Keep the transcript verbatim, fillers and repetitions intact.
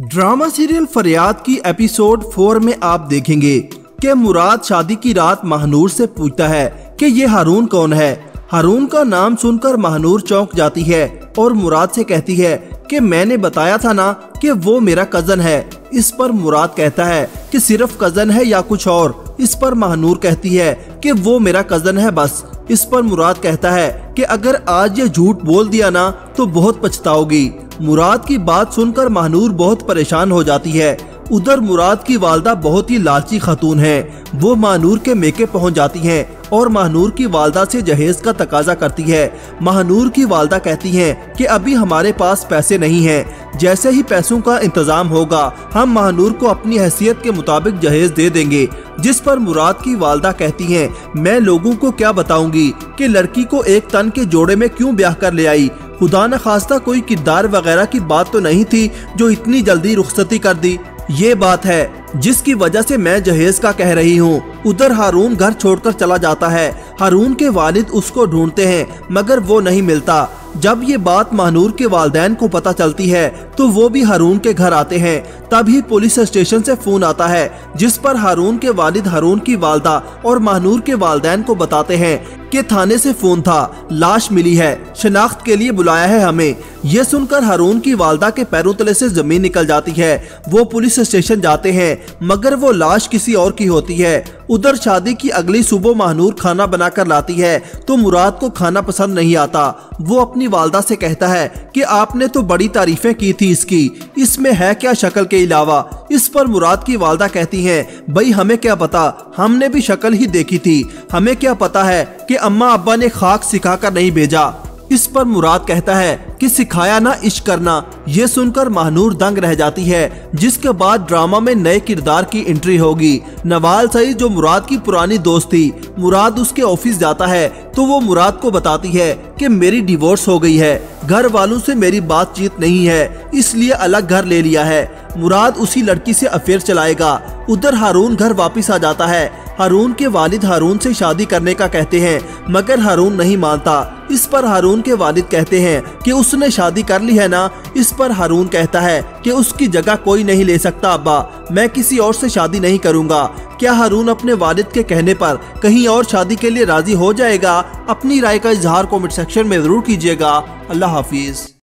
Drama serial फरियाद की episode four में आप देखेंगे कि मुराद शादी की रात महनूर से पूछता है कि ये हारून कौन है। हारून का नाम सुनकर महनूर चौंक जाती है और मुराद से कहती है कि मैंने बताया था ना कि वो मेरा कजन है। इस पर मुराद कहता है कि सिर्फ कजन है या कुछ और। इस पर महनूर कहती है कि वो मेरा कजन है बस। इस पर मुराद कहता है कि अगर आज ये झूठ बोल दिया ना तो बहुत पछताओगी। मुराद की बात सुनकर महनूर बहुत परेशान हो जाती है। उधर मुराद की वालदा बहुत ही लालची खातून है। वो महनूर के मेके पहुंच जाती है और महनूर की वालदा से जहेज का तकाजा करती है। महनूर की वालदा कहती है कि अभी हमारे पास पैसे नहीं हैं, जैसे ही पैसों का इंतजाम होगा हम महनूर को अपनी हैसियत के मुताबिक जहेज दे देंगे। जिस पर मुराद की वालदा कहती है मैं लोगों को क्या बताऊंगी कि लड़की को एक तन के जोड़े में क्यों ब्याह कर ले आई। खुदा न खास्ता कोई किरदार वगैरह की बात तो नहीं थी जो इतनी जल्दी रुखसती कर दी। ये बात है जिसकी वजह से मैं जहेज का कह रही हूँ। उधर हारून घर छोड़कर चला जाता है। हारून के वालिद उसको ढूंढते हैं मगर वो नहीं मिलता। जब ये बात महनूर के वालदैन को पता चलती है तो वो भी हारून के घर आते हैं। तभी पुलिस स्टेशन से फोन आता है जिस पर हारून के वालिद हारून की वालदा और महनूर के वालदैन को बताते हैं कि थाने से फोन था, लाश मिली है, शनाख्त के लिए बुलाया है हमें। ये सुनकर हारून की वालदा के पैरों तले से जमीन निकल जाती है। वो पुलिस स्टेशन जाते हैं मगर वो लाश किसी और की होती है। उधर शादी की अगली सुबह महनूर खाना बनाकर लाती है तो मुराद को खाना पसंद नहीं आता। वो अपनी वालदा से कहता है कि आपने तो बड़ी तारीफें की थी इसकी, इसमें है क्या शक्ल के अलावा। इस पर मुराद की वालदा कहती है भाई हमें क्या पता, हमने भी शक्ल ही देखी थी, हमें क्या पता है कि अम्मा अब्बा ने खाक सिखाकर नहीं भेजा। इस पर मुराद कहता है कि सिखाया ना इश्क करना। ये सुनकर महनूर दंग रह जाती है। जिसके बाद ड्रामा में नए किरदार की एंट्री होगी। नवाल सईद जो मुराद की पुरानी दोस्त थी, मुराद उसके ऑफिस जाता है तो वो मुराद को बताती है कि मेरी डिवोर्स हो गई है, घर वालों से मेरी बातचीत नहीं है इसलिए अलग घर ले लिया है। मुराद उसी लड़की से अफेयर चलाएगा। उधर हारून घर वापस आ जाता है। हारून के वालिद हारून से शादी करने का कहते हैं मगर हारून नहीं मानता। इस पर हारून के वालिद कहते हैं कि उसने शादी कर ली है ना। इस पर हारून कहता है कि उसकी जगह कोई नहीं ले सकता अब्बा, मैं किसी और से शादी नहीं करूंगा। क्या हारून अपने वालिद के कहने पर कहीं और शादी के लिए राजी हो जाएगा? अपनी राय का इजहार कमेंट सेक्शन में जरूर कीजिएगा। अल्लाह हाफिज।